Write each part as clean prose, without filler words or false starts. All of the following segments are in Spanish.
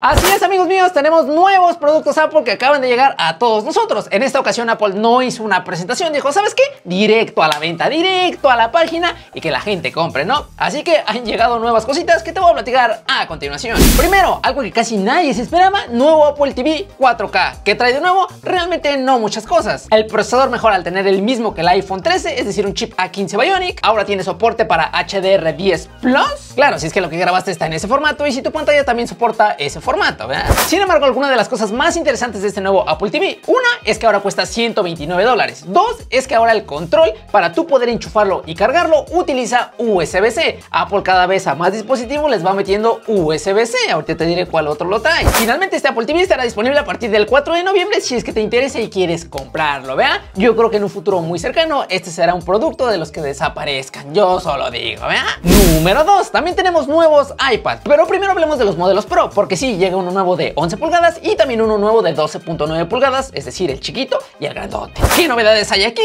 Así es, amigos míos, tenemos nuevos productos Apple que acaban de llegar a todos nosotros. En esta ocasión Apple no hizo una presentación, dijo, ¿sabes qué? Directo a la venta, directo a la página y que la gente compre, ¿no? Así que han llegado nuevas cositas que te voy a platicar a continuación. Primero, algo que casi nadie se esperaba, nuevo Apple TV 4K. ¿Qué trae de nuevo? Realmente no muchas cosas. El procesador mejora al tener el mismo que el iPhone 13, es decir, un chip A15 Bionic. Ahora tiene soporte para HDR10 Plus. Claro, si es que lo que grabaste está en ese formato y si tu pantalla también soporta ese formato, ¿verdad? Sin embargo, algunas de las cosas más interesantes de este nuevo Apple TV, una es que ahora cuesta $129, dos es que ahora el control para tú poder enchufarlo y cargarlo utiliza USB-C. Apple cada vez a más dispositivos les va metiendo USB-C, ahorita te diré cuál otro lo trae. Finalmente, este Apple TV estará disponible a partir del 4 de noviembre si es que te interesa y quieres comprarlo, ¿verdad? Yo creo que en un futuro muy cercano este será un producto de los que desaparezcan, yo solo digo, ¿verdad? Número 2, también tenemos nuevos iPad, pero primero hablemos de los modelos Pro, porque sí, llega uno nuevo de 11 pulgadas y también uno nuevo de 12.9 pulgadas, es decir, el chiquito y el grandote. ¿Qué novedades hay aquí?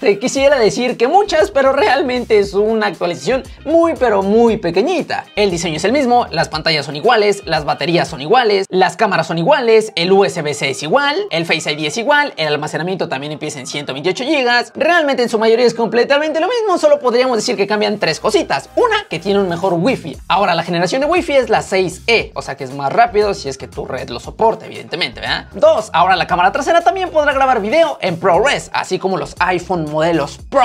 Te quisiera decir que muchas, pero realmente es una actualización muy, pero muy pequeñita. El diseño es el mismo, las pantallas son iguales, las baterías son iguales, las cámaras son iguales, el USB-C es igual, el Face ID es igual, el almacenamiento también empieza en 128 GB. Realmente en su mayoría es completamente lo mismo, solo podríamos decir que cambian tres cositas. Una, que tiene un mejor Wi-Fi. Ahora la generación de Wi-Fi es la 6E. O sea que es más rápido si es que tu red lo soporta, evidentemente, ¿verdad? Dos, ahora la cámara trasera también podrá grabar video en ProRes, así como los iPhone modelos Pro.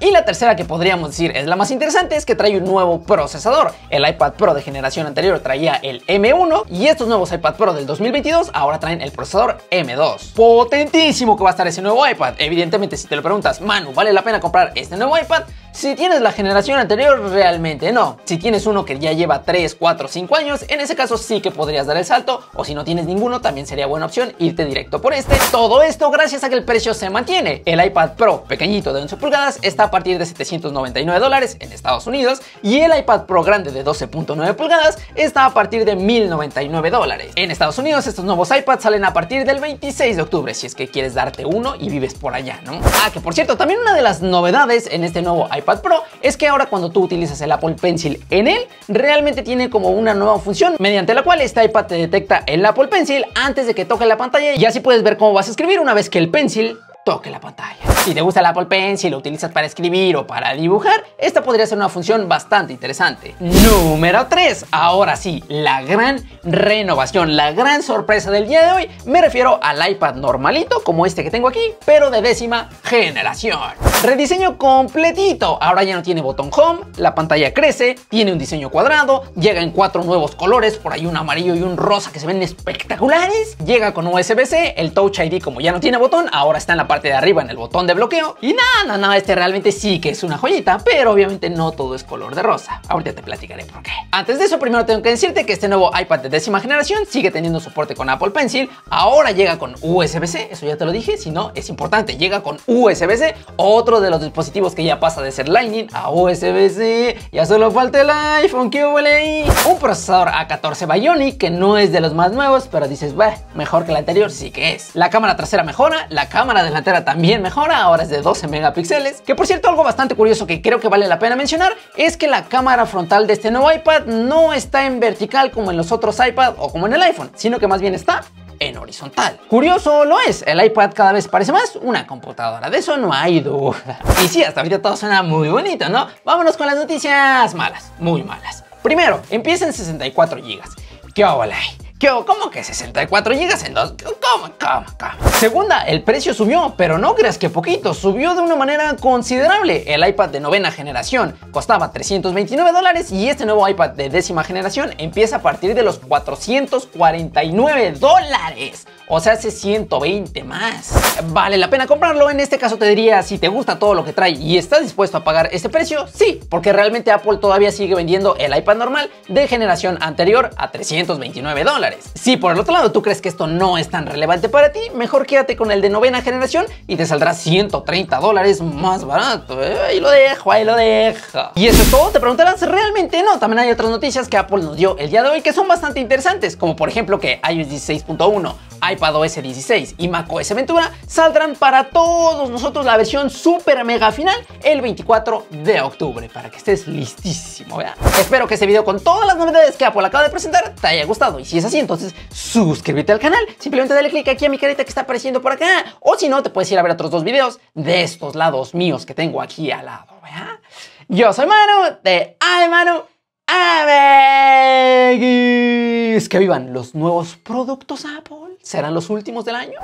Y la tercera, que podríamos decir es la más interesante, es que trae un nuevo procesador. El iPad Pro de generación anterior traía el M1 y estos nuevos iPad Pro del 2022 ahora traen el procesador M2. Potentísimo que va a estar ese nuevo iPad. Evidentemente, si te lo preguntas, Manu, ¿vale la pena comprar este nuevo iPad? Si tienes la generación anterior, realmente no. Si tienes uno que ya lleva 3, 4, 5 años, en ese caso sí que podrías dar el salto, o si no tienes ninguno, también sería buena opción irte directo por este. Todo esto gracias a que el precio se mantiene. El iPad Pro pequeñito de 11 pulgadas está a partir de $799 en Estados Unidos y el iPad Pro grande de 12.9 pulgadas está a partir de $1099. En Estados Unidos estos nuevos iPads salen a partir del 26 de octubre, si es que quieres darte uno y vives por allá, ¿no? Ah, que por cierto, también una de las novedades en este nuevo iPad Pro es que ahora cuando tú utilizas el Apple Pencil en él, realmente tiene como una nueva función mediante la cual este iPad te detecta el Apple Pencil antes de que toque la pantalla y así puedes ver cómo vas a escribir una vez que el Pencil toque la pantalla. Si te gusta el Apple Pencil, lo utilizas para escribir o para dibujar, esta podría ser una función bastante interesante. Número 3, ahora sí, la gran renovación, la gran sorpresa del día de hoy, me refiero al iPad normalito, como este que tengo aquí, pero de 10ª generación. Rediseño completito, ahora ya no tiene botón Home, la pantalla crece, tiene un diseño cuadrado, llega en 4 nuevos colores, por ahí un amarillo y un rosa que se ven espectaculares, llega con USB-C, el Touch ID como ya no tiene botón, ahora está en la parte de arriba en el botón de bloqueo y nada, este realmente sí que es una joyita, pero obviamente no todo es color de rosa, ahorita te platicaré por qué. Antes de eso, primero tengo que decirte que este nuevo iPad de 10ª generación sigue teniendo soporte con Apple Pencil, ahora llega con USB-C, eso ya te lo dije, si no es importante, llega con USB-C, otro de los dispositivos que ya pasa de ser Lightning a USB-C, ya solo falta el iPhone, ¿qué huele ahí? Un procesador A14 Bionic que no es de los más nuevos, pero dices, bah, mejor que el anterior sí que es. La cámara trasera mejora, la cámara delantera también mejora, ahora es de 12 megapíxeles, que por cierto algo bastante curioso que creo que vale la pena mencionar es que la cámara frontal de este nuevo iPad no está en vertical como en los otros iPad o como en el iPhone, sino que más bien está en horizontal. Curioso lo es, el iPad cada vez parece más una computadora, de eso no hay duda. Y sí, hasta ahorita todo suena muy bonito, ¿no? Vámonos con las noticias malas, muy malas. Primero, empieza en 64 GB. ¿Qué óvole? ¿Cómo que 64 GB en 2? ¿Cómo? Segunda, el precio subió, pero no creas que poquito, subió de una manera considerable. El iPad de 9ª generación costaba $329 y este nuevo iPad de 10ª generación empieza a partir de los $449, o sea, hace 120 más. ¿Vale la pena comprarlo? En este caso te diría, si te gusta todo lo que trae y estás dispuesto a pagar este precio, sí, porque realmente Apple todavía sigue vendiendo el iPad normal de generación anterior a $329. Si por el otro lado tú crees que esto no es tan relevante para ti, mejor quédate con el de 9ª generación y te saldrá $130 más barato. Ahí lo dejo. Y eso es todo, te preguntarás, ¿realmente no? También hay otras noticias que Apple nos dio el día de hoy que son bastante interesantes, como por ejemplo que iOS 16.1 iPadOS 16 y macOS Ventura saldrán para todos nosotros la versión super mega final el 24 de octubre, para que estés listísimo, ¿verdad? Espero que este video con todas las novedades que Apple acaba de presentar te haya gustado, y si es así, entonces suscríbete al canal, simplemente dale click aquí a mi carita que está apareciendo por acá, o si no, te puedes ir a ver otros dos videos de estos lados míos que tengo aquí al lado, ¿verdad? Yo soy Manu, de iManu. ¡Que vivan los nuevos productos Apple! ¿Serán los últimos del año?